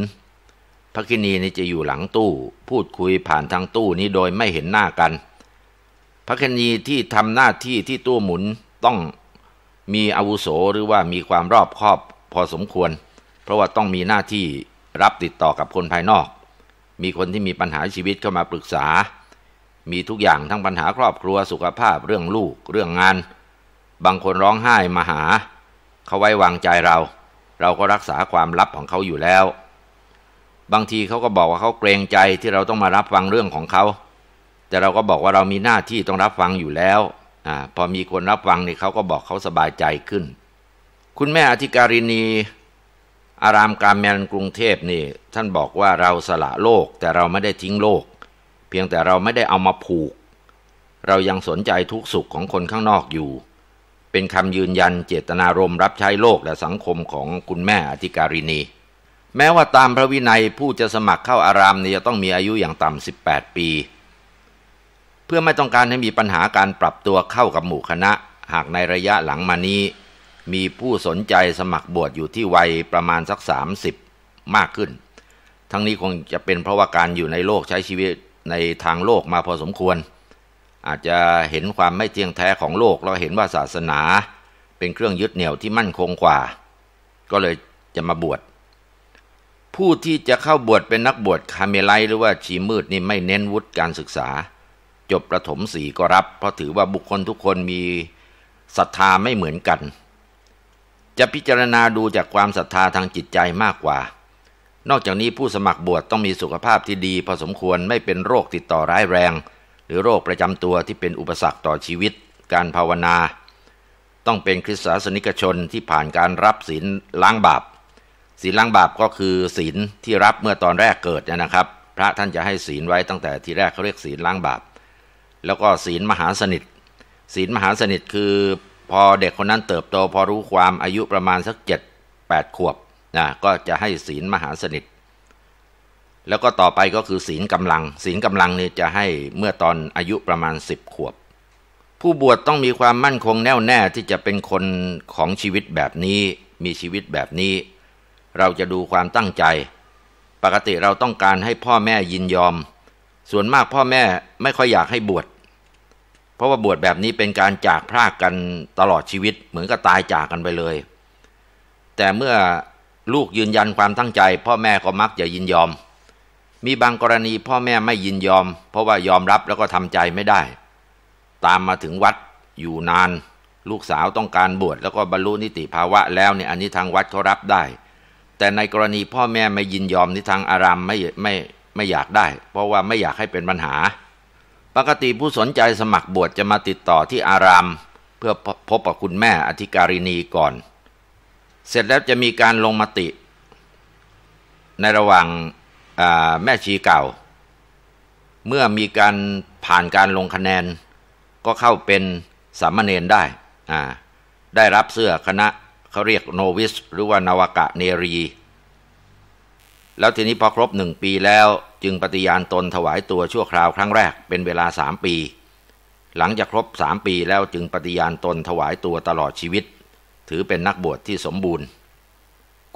ภักกินีนี่จะอยู่หลังตู้พูดคุยผ่านทางตู้นี้โดยไม่เห็นหน้ากันภักกินีที่ทำหน้าที่ที่ตู้หมุนต้องมีอาวุโสหรือว่ามีความรอบคอบพอสมควร เพราะว่าต้องมีหน้าที่รับติดต่อกับคนภายนอกมีคนที่มีปัญหาชีวิตเข้ามาปรึกษามีทุกอย่างทั้งปัญหาครอบครัวสุขภาพเรื่องลูกเรื่องงานบางคนร้องไห้มาหาเขาไว้วางใจเราเราก็รักษาความลับของเขาอยู่แล้วบางทีเขาก็บอกว่าเขาเกรงใจที่เราต้องมารับฟังเรื่องของเขาแต่เราก็บอกว่าเรามีหน้าที่ต้องรับฟังอยู่แล้วอ่าพอมีคนรับฟังนี่เขาก็บอกเขาสบายใจขึ้นคุณแม่อธิการินีอารามกาแมนกรุงเทพนี่ท่านบอกว่าเราสละโลกแต่เราไม่ได้ทิ้งโลกเพียงแต่เราไม่ได้เอามาผูกเรายังสนใจทุกสุขของคนข้างนอกอยู่เป็นคำยืนยันเจตนารมณ์รับใช้โลกและสังคมของคุณแม่อธิการินีแม้ว่าตามพระวินัยผู้จะสมัครเข้าอารามนี่จะต้องมีอายุอย่างต่ำสิบแปดปีเพื่อไม่ต้องการให้มีปัญหาการปรับตัวเข้ากับหมู่คณะหากในระยะหลังมานี้มีผู้สนใจสมัครบวชอยู่ที่วัยประมาณสักสามสิบมากขึ้นทั้งนี้คงจะเป็นเพราะว่าการอยู่ในโลกใช้ชีวิตในทางโลกมาพอสมควรอาจจะเห็นความไม่เที่ยงแท้ของโลกแล้วเห็นว่าศาสนาเป็นเครื่องยึดเหนี่ยวที่มั่นคงกว่าก็เลยจะมาบวชผู้ที่จะเข้าบวชเป็นนักบวชคาเมไลท์หรือว่าชีมืดนี่ไม่เน้นวุฒิการศึกษาจบประถมสี่ก็รับเพราะถือว่าบุคคลทุกคนมีศรัทธาไม่เหมือนกันจะพิจารณาดูจากความศรัทธาทางจิตใจมากกว่านอกจากนี้ผู้สมัครบวชต้องมีสุขภาพที่ดีพอสมควรไม่เป็นโรคติดต่อร้ายแรงหรือโรคประจำตัวที่เป็นอุปสรรคต่อชีวิตการภาวนาต้องเป็นคริสตศาสนิกชนที่ผ่านการรับศีลล้างบาปศีลล้างบาปก็คือศีลที่รับเมื่อตอนแรกเกิดนะครับพระท่านจะให้ศีลไว้ตั้งแต่ที่แรกเขาเรียกศีลล้างบาปแล้วก็ศีลมหาสนิทศีลมหาสนิทคือพอเด็กคนนั้นเติบโตพอรู้ความอายุประมาณสักเจ็ดแปดขวบนะก็จะให้ศีลมหาสนิทแล้วก็ต่อไปก็คือศีลกำลังศีลกำลังนี่จะให้เมื่อตอนอายุประมาณสิบขวบผู้บวชต้องมีความมั่นคงแน่วแน่ที่จะเป็นคนของชีวิตแบบนี้มีชีวิตแบบนี้เราจะดูความตั้งใจปกติเราต้องการให้พ่อแม่ยินยอมส่วนมากพ่อแม่ไม่ค่อยอยากให้บวชเพราะว่าบวชแบบนี้เป็นการจากพรากกันตลอดชีวิตเหมือนกับตายจากกันไปเลยแต่เมื่อลูกยืนยันความตั้งใจพ่อแม่ก็มักจะยินยอมมีบางกรณีพ่อแม่ไม่ยินยอมเพราะว่ายอมรับแล้วก็ทำใจไม่ได้ตามมาถึงวัดอยู่นานลูกสาวต้องการบวชแล้วก็บรรลุนิติภาวะแล้วเนี่ยอันนี้ทางวัดเขารับได้แต่ในกรณีพ่อแม่ไม่ยินยอมนี่ทางอารามไม่ไม่ไม่อยากได้เพราะว่าไม่อยากให้เป็นปัญหาปกติผู้สนใจสมัครบวชจะมาติดต่อที่อารามเพื่อพบกับคุณแม่อธิการินีก่อนเสร็จแล้วจะมีการลงมติในระหว่างแม่ชีเก่าเมื่อมีการผ่านการลงคะแนนก็เข้าเป็นสามเณรได้ได้รับเสื้อคณะเขาเรียกโนวิสหรือว่านวกะเนรีแล้วทีนี้พอครบหนึ่งปีแล้วจึงปฏิญาณตนถวายตัวชั่วคราวครั้งแรกเป็นเวลาสามปีหลังจากครบสามปีแล้วจึงปฏิญาณตนถวายตัวตลอดชีวิตถือเป็นนักบวชที่สมบูรณ์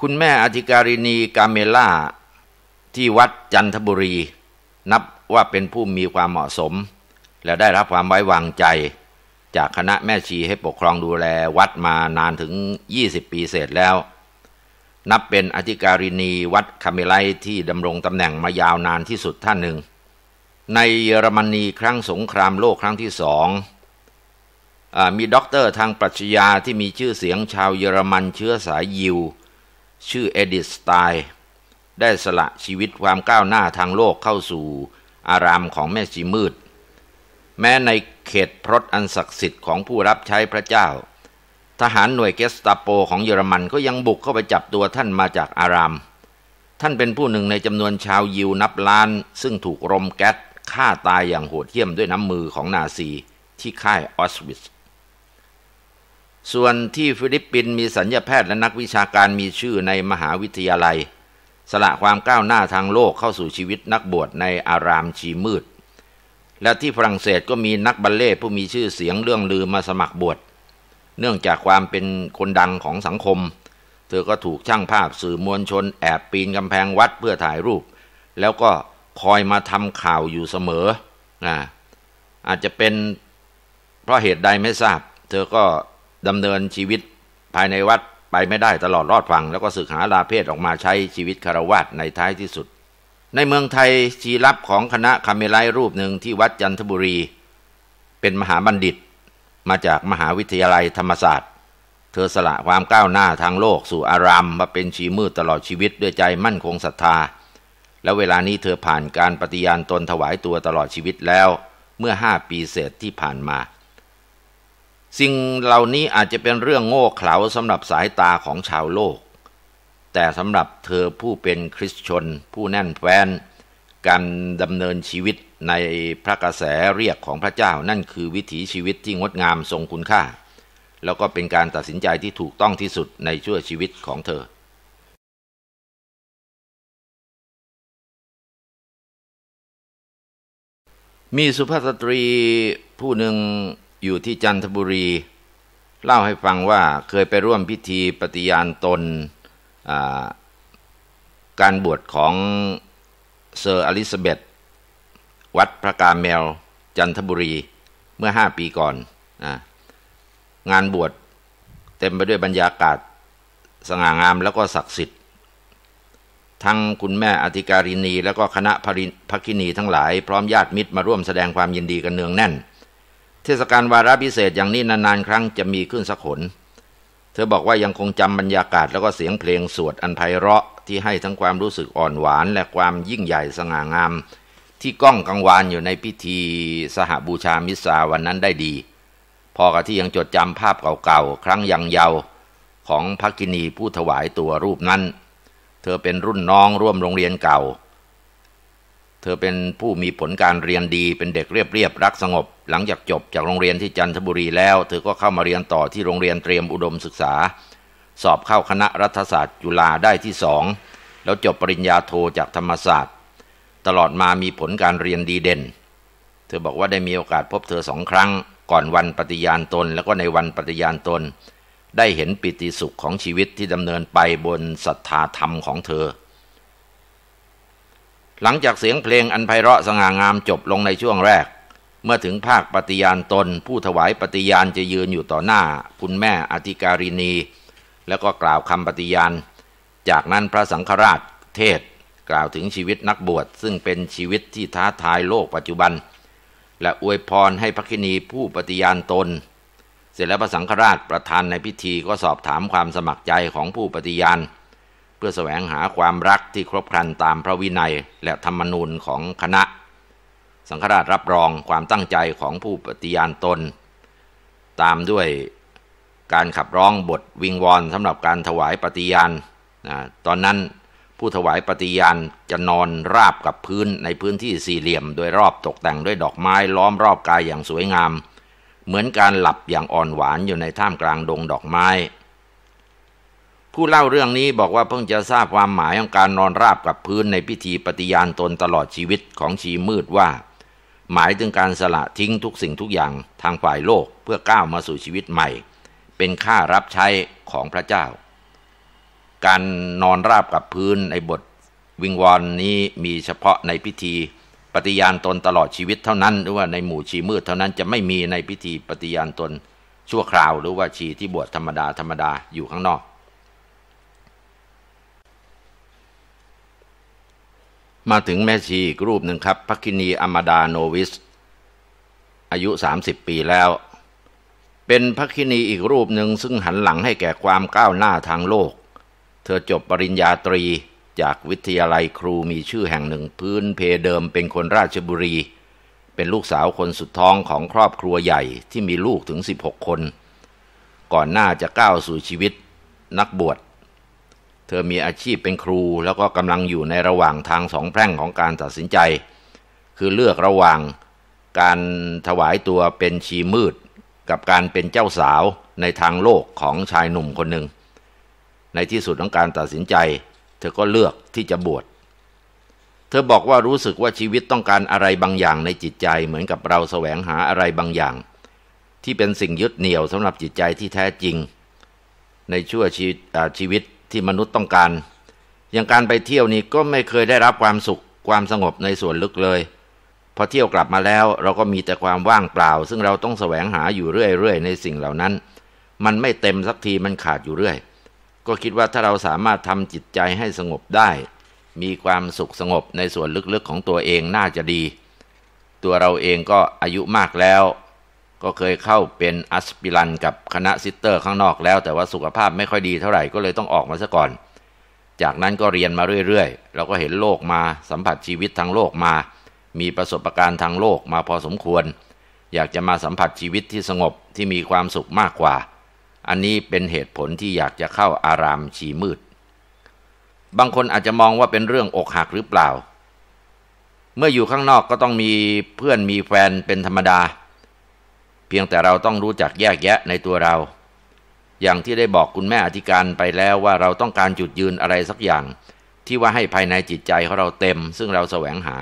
คุณแม่อธิการินีกาเมล่าที่วัดจันทบุรีนับว่าเป็นผู้มีความเหมาะสมและได้รับความไว้วางใจจากคณะแม่ชีให้ปกครองดูแลวัดมานานถึงยี่สิบปีเศษแล้วนับเป็นอธิการินีวัดคาเมไลท์ที่ดำรงตำแหน่งมายาวนานที่สุดท่านหนึ่งในเยอรมนีครั้งสงครามโลกครั้งที่สองมีด็อกเตอร์ทางปรัชญาที่มีชื่อเสียงชาวเยอรมันเชื้อสายยิวชื่อเอดิธ สไตน์ได้สละชีวิตความก้าวหน้าทางโลกเข้าสู่อารามของแม่ชีมืดแม้ในเขตพรตอันศักดิ์สิทธิ์ของผู้รับใช้พระเจ้าทหารหน่วยเกสตาโปของเยอรมันก็ยังบุกเข้าไปจับตัวท่านมาจากอารามท่านเป็นผู้หนึ่งในจำนวนชาวยิวนับล้านซึ่งถูกรมแก๊สฆ่าตายอย่างโหดเหี้ยมด้วยน้ำมือของนาซีที่ค่ายออสวิทซ์ส่วนที่ฟิลิปปินส์มีสัญญาแพทย์และนักวิชาการมีชื่อในมหาวิทยาลัยสละความก้าวหน้าทางโลกเข้าสู่ชีวิตนักบวชในอารามชีมืดและที่ฝรั่งเศสก็มีนักบัลเล่ต์ผู้มีชื่อเสียงเรื่องลือมาสมัครบวชเนื่องจากความเป็นคนดังของสังคมเธอก็ถูกช่างภาพสื่อมวลชนแอบปีนกำแพงวัดเพื่อถ่ายรูปแล้วก็คอยมาทำข่าวอยู่เสมอนะอาจจะเป็นเพราะเหตุใดไม่ทราบเธอก็ดำเนินชีวิตภายในวัด ไปไม่ได้ตลอดรอดฟังแล้วก็สึกหาลาเพศออกมาใช้ชีวิตคฤหัสถ์ในท้ายที่สุดในเมืองไทยชีลับของคณะคาเมไลรูปหนึ่งที่วัดจันทบุรีเป็นมหาบัณฑิตมาจากมหาวิทยาลัยธรรมศาสตร์เธอสละความก้าวหน้าทางโลกสู่อารามมาเป็นชีมืดตลอดชีวิตด้วยใจมั่นคงศรัทธาและเวลานี้เธอผ่านการปฏิญาณตนถวายตัวตลอดชีวิตแล้วเมื่อห้าปีเศษที่ผ่านมาสิ่งเหล่านี้อาจจะเป็นเรื่องโง่เขลาสำหรับสายตาของชาวโลกแต่สำหรับเธอผู้เป็นคริสต์ชนผู้แน่นแฟ้นการดำเนินชีวิตในพระกระแสเรียกของพระเจ้านั่นคือวิถีชีวิตที่งดงามทรงคุณค่าแล้วก็เป็นการตัดสินใจที่ถูกต้องที่สุดในชั่วชีวิตของเธอมีสุภาพสตรีผู้หนึ่งอยู่ที่จันทบุรีเล่าให้ฟังว่าเคยไปร่วมพิธีปฏิญาณตนการบวชของเซอร์อลิซาเบธวัดพระกาเมลจันทบุรีเมื่อห้าปีก่อนงานบวชเต็มไปด้วยบรรยากาศสง่างามแล้วก็ศักดิ์สิทธิ์ทั้งคุณแม่อธิการินีแล้วก็คณะภคินีทั้งหลายพร้อมญาติมิตรมาร่วมแสดงความยินดีกันเนืองแน่นเทศกาลวาระพิเศษอย่างนี้นานๆครั้งจะมีขึ้นสักหนเธอบอกว่ายังคงจำบรรยากาศแล้วก็เสียงเพลงสวดอันไพเราะที่ให้ทั้งความรู้สึกอ่อนหวานและความยิ่งใหญ่สง่างามที่ก้องกังวานอยู่ในพิธีสหบูชามิสซาวันนั้นได้ดีพอกับที่ยังจดจำภาพเก่าๆครั้งยังเยาว์ของภคินีผู้ถวายตัวรูปนั้นเธอเป็นรุ่นน้องร่วมโรงเรียนเก่าเธอเป็นผู้มีผลการเรียนดีเป็นเด็กเรียบๆรักสงบหลังจากจบจากโรงเรียนที่จันทบุรีแล้วเธอก็เข้ามาเรียนต่อที่โรงเรียนเตรียมอุดมศึกษาสอบเข้าคณะรัฐศาสตร์จุฬาได้ที่สองแล้วจบปริญญาโทจากธรรมศาสตร์ตลอดมามีผลการเรียนดีเด่นเธอบอกว่าได้มีโอกาสพบเธอสองครั้งก่อนวันปฏิญาณตนแล้วก็ในวันปฏิญาณตนได้เห็นปิติสุขของชีวิตที่ดำเนินไปบนศรัทธาธรรมของเธอหลังจากเสียงเพลงอันไพเราะสง่างามจบลงในช่วงแรกเมื่อถึงภาคปฏิญาณตนผู้ถวายปฏิญาณจะยืนอยู่ต่อหน้าคุณแม่อธิการินีแล้วก็กล่าวคำปฏิญาณจากนั้นพระสังฆราชเทศกล่าวถึงชีวิตนักบวชซึ่งเป็นชีวิตที่ท้าทายโลกปัจจุบันและอวยพรให้ภคินีผู้ปฏิญาณตนเสร็จแล้วพระสังฆราชประธานในพิธีก็สอบถามความสมัครใจของผู้ปฏิญาณเพื่อแสวงหาความรักที่ครบครันตามพระวินัยและธรรมนูญของคณะสังฆราชรับรองความตั้งใจของผู้ปฏิญาณตนตามด้วยการขับร้องบทวิงวอนสำหรับการถวายปฏิญาณตอนนั้นผู้ถวายปฏิญาณจะนอนราบกับพื้นในพื้นที่สี่เหลี่ยมโดยรอบตกแต่งด้วยดอกไม้ล้อมรอบกายอย่างสวยงามเหมือนการหลับอย่างอ่อนหวานอยู่ในท่ามกลางดงดอกไม้ผู้เล่าเรื่องนี้บอกว่าเพิ่งจะทราบความหมายของการนอนราบกับพื้นในพิธีปฏิญาณตนตลอดชีวิตของชีมืดว่าหมายถึงการสละทิ้งทุกสิ่งทุกอย่างทางฝ่ายโลกเพื่อก้าวมาสู่ชีวิตใหม่เป็นค่ารับใช้ของพระเจ้าการนอนราบกับพื้นในบทวิงวอนนี้มีเฉพาะในพิธีปฏิญาณตนตลอดชีวิตเท่านั้นหรือว่าในหมู่ชีมืดเท่านั้นจะไม่มีในพิธีปฏิญาณตนชั่วคราวหรือว่าชีที่บวชธรรมดาธรรมดาอยู่ข้างนอกมาถึงแม่ชีอีกรูปหนึ่งครับภคินีอมาดาโนวิสอายุสามสิบปีแล้วเป็นภคินีอีกรูปหนึ่งซึ่งหันหลังให้แก่ความก้าวหน้าทางโลกเธอจบปริญญาตรีจากวิทยาลัยครูมีชื่อแห่งหนึ่งพื้นเพเดิมเป็นคนราชบุรีเป็นลูกสาวคนสุดท้องของครอบครัวใหญ่ที่มีลูกถึงสิบหกคนก่อนหน้าจะก้าวสู่ชีวิตนักบวชเธอมีอาชีพเป็นครูแล้วก็กำลังอยู่ในระหว่างทางสองแพร่งของการตัดสินใจคือเลือกระหว่างการถวายตัวเป็นชีมืดกับการเป็นเจ้าสาวในทางโลกของชายหนุ่มคนหนึ่งในที่สุดของการตัดสินใจเธอก็เลือกที่จะบวชเธอบอกว่ารู้สึกว่าชีวิตต้องการอะไรบางอย่างในจิตใจเหมือนกับเราแสวงหาอะไรบางอย่างที่เป็นสิ่งยึดเหนี่ยวสำหรับจิตใจที่แท้จริงในชั่วชีวิตชีวิตที่มนุษย์ต้องการอย่างการไปเที่ยวนี้ก็ไม่เคยได้รับความสุขความสงบในส่วนลึกเลยพอเที่ยวกลับมาแล้วเราก็มีแต่ความว่างเปล่าซึ่งเราต้องแสวงหาอยู่เรื่อยๆในสิ่งเหล่านั้นมันไม่เต็มสักทีมันขาดอยู่เรื่อย ก็คิดว่าถ้าเราสามารถทำจิตใจให้สงบได้มีความสุขสงบในส่วนลึกๆของตัวเองน่าจะดีตัวเราเองก็อายุมากแล้วก็เคยเข้าเป็นอัสปิรันต์กับคณะซิสเตอร์ข้างนอกแล้วแต่ว่าสุขภาพไม่ค่อยดีเท่าไหร่ก็เลยต้องออกมาซะก่อนจากนั้นก็เรียนมาเรื่อยๆเราก็เห็นโลกมาสัมผัสชีวิตทางโลกมามีประสบการณ์ทางโลกมาพอสมควรอยากจะมาสัมผัสชีวิตที่สงบที่มีความสุขมากกว่าอันนี้เป็นเหตุผลที่อยากจะเข้าอารามชีมืดบางคนอาจจะมองว่าเป็นเรื่องอกหักหรือเปล่าเมื่ออยู่ข้างนอกก็ต้องมีเพื่อนมีแฟนเป็นธรรมดาเพียงแต่เราต้องรู้จักแยกแยะในตัวเราอย่างที่ได้บอกคุณแม่อธิการไปแล้วว่าเราต้องการจุดยืนอะไรสักอย่างที่ว่าให้ภายในจิตใจของเราเต็มซึ่งเราแสวงหา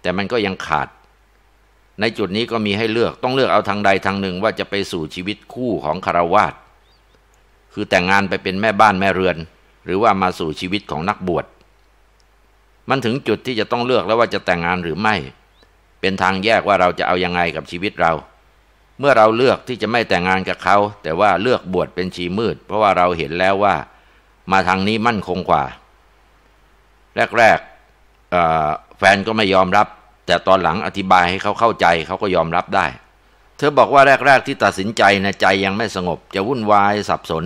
แต่มันก็ยังขาดในจุดนี้ก็มีให้เลือกต้องเลือกเอาทางใดทางหนึ่งว่าจะไปสู่ชีวิตคู่ของคฤหัสถ์คือแต่งงานไปเป็นแม่บ้านแม่เรือนหรือว่ามาสู่ชีวิตของนักบวชมันถึงจุดที่จะต้องเลือกแล้วว่าจะแต่งงานหรือไม่เป็นทางแยกว่าเราจะเอายังไงกับชีวิตเราเมื่อเราเลือกที่จะไม่แต่งงานกับเขาแต่ว่าเลือกบวชเป็นชีมืดเพราะว่าเราเห็นแล้วว่ามาทางนี้มั่นคงกว่าแรกๆแฟนก็ไม่ยอมรับแต่ตอนหลังอธิบายให้เขาเข้าใจเขาก็ยอมรับได้เธอบอกว่าแรกๆที่ตัดสินใจนะใจยังไม่สงบจะวุ่นวายสับสน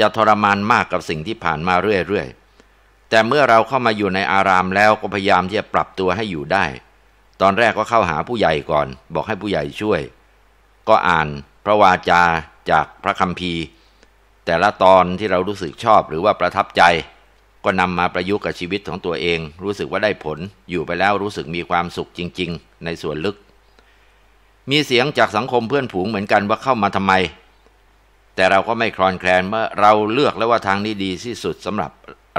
จะทรมานมากกับสิ่งที่ผ่านมาเรื่อยๆแต่เมื่อเราเข้ามาอยู่ในอารามแล้วก็พยายามที่จะปรับตัวให้อยู่ได้ตอนแรกก็เข้าหาผู้ใหญ่ก่อนบอกให้ผู้ใหญ่ช่วยก็อ่านพระวาจาจากพระคัมภีร์แต่ละตอนที่เรารู้สึกชอบหรือว่าประทับใจก็นำมาประยุกต์กับชีวิตของตัวเองรู้สึกว่าได้ผลอยู่ไปแล้วรู้สึกมีความสุขจริงๆในส่วนลึกมีเสียงจากสังคมเพื่อนฝูงเหมือนกันว่าเข้ามาทำไมแต่เราก็ไม่คลอนแคลนเมื่อเราเลือกแล้วว่าทางนี้ดีที่สุดสำหรับ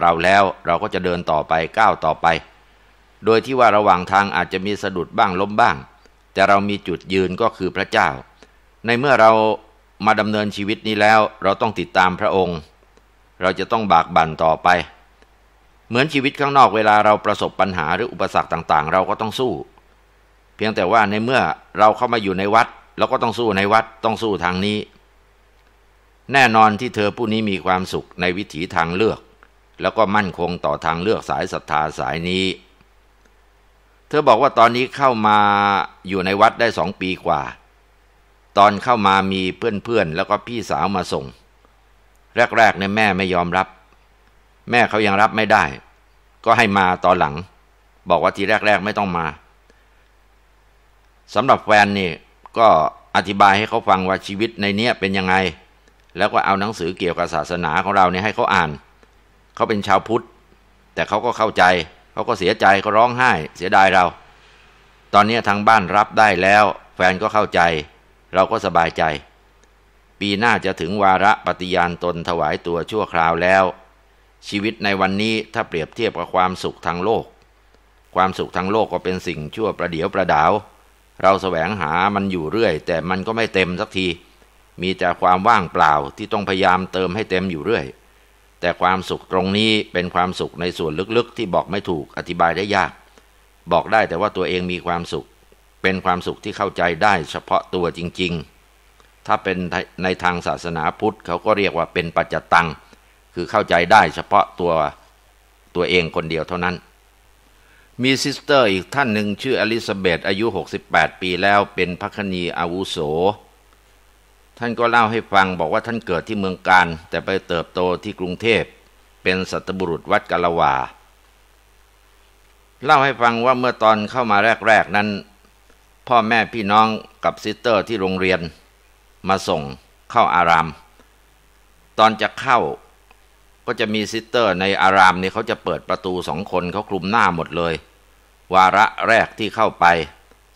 เราแล้วเราก็จะเดินต่อไปก้าวต่อไปโดยที่ว่าระหว่างทางอาจจะมีสะดุดบ้างล้มบ้างแต่เรามีจุดยืนก็คือพระเจ้าในเมื่อเรามาดำเนินชีวิตนี้แล้วเราต้องติดตามพระองค์เราจะต้องบากบั่นต่อไปเหมือนชีวิตข้างนอกเวลาเราประสบปัญหาหรืออุปสรรคต่างๆเราก็ต้องสู้เพียงแต่ว่าในเมื่อเราเข้ามาอยู่ในวัดเราก็ต้องสู้ในวัดต้องสู้ทางนี้แน่นอนที่เธอผู้นี้มีความสุขในวิถีทางเลือกแล้วก็มั่นคงต่อทางเลือกสายศรัทธาสายนี้เธอบอกว่าตอนนี้เข้ามาอยู่ในวัดได้สองปีกว่าตอนเข้ามามีเพื่อนๆแล้วก็พี่สาวมาส่งแรกๆเนี่ยแม่ไม่ยอมรับแม่เขายังรับไม่ได้ก็ให้มาตอนหลังบอกว่าทีแรกๆไม่ต้องมาสำหรับแฟนนี่ก็อธิบายให้เขาฟังว่าชีวิตในเนี้ยเป็นยังไงแล้วก็เอาหนังสือเกี่ยวกับศาสนาของเราเนี่ยให้เขาอ่านเขาเป็นชาวพุทธแต่เขาก็เข้าใจเขาก็เสียใจก็ร้องไห้เสียดายเราตอนนี้ทางบ้านรับได้แล้วแฟนก็เข้าใจเราก็สบายใจปีหน้าจะถึงวาระปฏิญาณตนถวายตัวชั่วคราวแล้วชีวิตในวันนี้ถ้าเปรียบเทียบกับความสุขทางโลกความสุขทางโลกก็เป็นสิ่งชั่วประเดี๋ยวประดาวเราแสวงหามันอยู่เรื่อยแต่มันก็ไม่เต็มสักทีมีแต่ความว่างเปล่าที่ต้องพยายามเติมให้เต็มอยู่เรื่อยแต่ความสุขตรงนี้เป็นความสุขในส่วนลึกๆที่บอกไม่ถูกอธิบายได้ยากบอกได้แต่ว่าตัวเองมีความสุขเป็นความสุขที่เข้าใจได้เฉพาะตัวจริงๆถ้าเป็นในทางศาสนาพุทธเขาก็เรียกว่าเป็นปัจจตังคือเข้าใจได้เฉพาะตัวตัวเองคนเดียวเท่านั้นมีซิสเตอร์อีกท่านหนึ่งชื่ออลิซาเบธอายุหกสิบแปดปีแล้วเป็นภัคคินีอาวุโสท่านก็เล่าให้ฟังบอกว่าท่านเกิดที่เมืองกาญแต่ไปเติบโตที่กรุงเทพเป็นสัตบุรุษวัดกาละวาเล่าให้ฟังว่าเมื่อตอนเข้ามาแรกๆนั้นพ่อแม่พี่น้องกับซิสเตอร์ที่โรงเรียนมาส่งเข้าอารามตอนจะเข้าก็จะมีซิสเตอร์ในอารามนี่เขาจะเปิดประตูสองคนเขาคลุมหน้าหมดเลยวาระแรกที่เข้าไป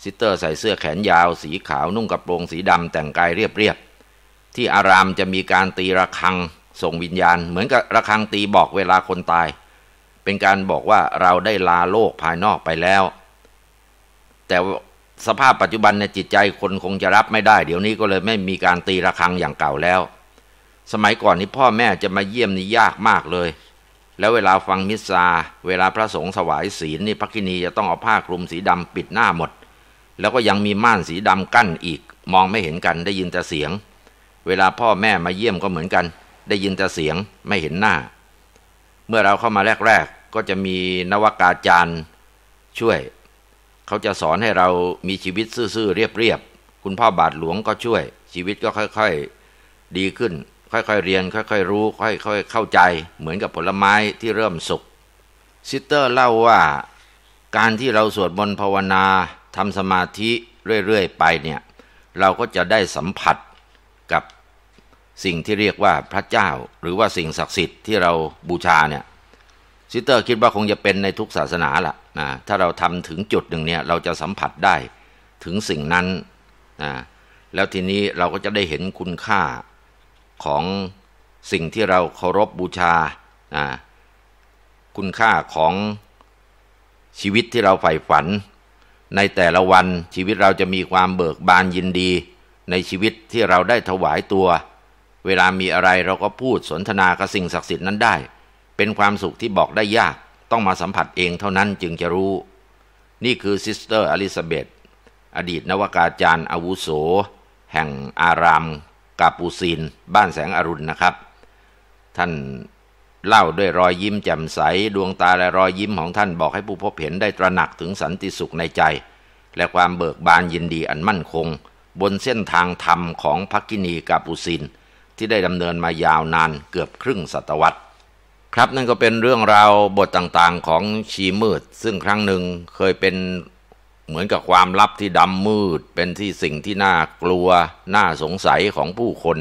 ซิสเตอร์ใส่เสื้อแขนยาวสีขาวนุ่งกระโปรงสีดำแต่งกายเรียบๆที่อารามจะมีการตีระฆังส่งวิญญาณเหมือนกับระฆังตีบอกเวลาคนตายเป็นการบอกว่าเราได้ลาโลกภายนอกไปแล้วแต่สภาพปัจจุบันในจิตใจคนคงจะรับไม่ได้เดี๋ยวนี้ก็เลยไม่มีการตีระฆังอย่างเก่าแล้วสมัยก่อนนี่พ่อแม่จะมาเยี่ยมนี่ยากมากเลยแล้วเวลาฟังมิสซาเวลาพระสงฆ์ถวายศีลนี่ภัคคินีจะต้องเอาผ้าคลุมสีดำปิดหน้าหมดแล้วก็ยังมีม่านสีดำกั้นอีกมองไม่เห็นกันได้ยินแต่เสียงเวลาพ่อแม่มาเยี่ยมก็เหมือนกัน ได้ยินแต่เสียงไม่เห็นหน้าเมื่อเราเข้ามาแรกๆก็จะมีนวากาจารย์ช่วยเขาจะสอนให้เรามีชีวิตซื่อๆเรียบๆคุณพ่อบาทหลวงก็ช่วยชีวิตก็ค่อยๆดีขึ้นค่อยๆเรียนค่อยๆรู้ค่อยๆเข้าใจเหมือนกับผลไม้ที่เริ่มสุกซิสเตอร์เล่าว่าการที่เราสวดมนต์ภาวนาทำสมาธิเรื่อยๆไปเนี่ยเราก็จะได้สัมผัสกับสิ่งที่เรียกว่าพระเจ้าหรือว่าสิ่งศักดิ์สิทธิ์ที่เราบูชาเนี่ยซิสเตอร์คิดว่าคงจะเป็นในทุกศาสนาล่ะนะถ้าเราทำถึงจุดหนึ่งเนี่ยเราจะสัมผัสได้ถึงสิ่งนั้นนะแล้วทีนี้เราก็จะได้เห็นคุณค่าของสิ่งที่เราเคารพบูชานะคุณค่าของชีวิตที่เราใฝ่ฝันในแต่ละวันชีวิตเราจะมีความเบิกบานยินดีในชีวิตที่เราได้ถวายตัวเวลามีอะไรเราก็พูดสนทนากับสิ่งศักดิ์สิทธิ์นั้นได้เป็นความสุขที่บอกได้ยากต้องมาสัมผัสเองเท่านั้นจึงจะรู้นี่คือซิสเตอร์อลิซาเบธอดีตนวากาจารย์อาวุโสแห่งอารามกาปูซีนบ้านแสงอรุณนะครับท่านเล่าด้วยรอยยิ้มแจ่มใสดวงตาและรอยยิ้มของท่านบอกให้ผู้พบเห็นได้ตระหนักถึงสันติสุขในใจและความเบิกบานยินดีอันมั่นคงบนเส้นทางธรรมของภักกินีกาปูซีนที่ได้ดำเนินมายาวนานเกือบครึ่งศตวรรษครับนั่นก็เป็นเรื่องราวบทต่างๆของชีมืดซึ่งครั้งหนึ่งเคยเป็นเหมือนกับความลับที่ดำมืดเป็นที่สิ่งที่น่ากลัวน่าสงสัยของผู้คน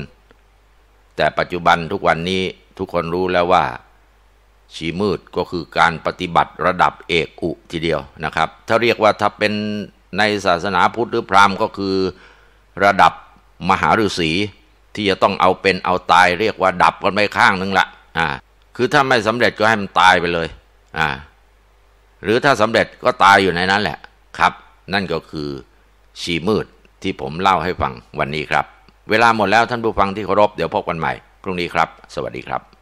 แต่ปัจจุบันทุกวันนี้ทุกคนรู้แล้วว่าชีมืดก็คือการปฏิบัติระดับเอกอุทีเดียวนะครับถ้าเรียกว่าถ้าเป็นในศาสนาพุทธหรือพราหมณ์ก็คือระดับมหาฤาษีที่จะต้องเอาเป็นเอาตายเรียกว่าดับกันไปข้างนึงละอ่าคือถ้าไม่สำเร็จก็ให้มันตายไปเลยอ่าหรือถ้าสำเร็จก็ตายอยู่ในนั้นแหละครับนั่นก็คือชีมืดที่ผมเล่าให้ฟังวันนี้ครับเวลาหมดแล้วท่านผู้ฟังที่เคารพเดี๋ยวพบกันใหม่พรุ่งนี้ครับสวัสดีครับ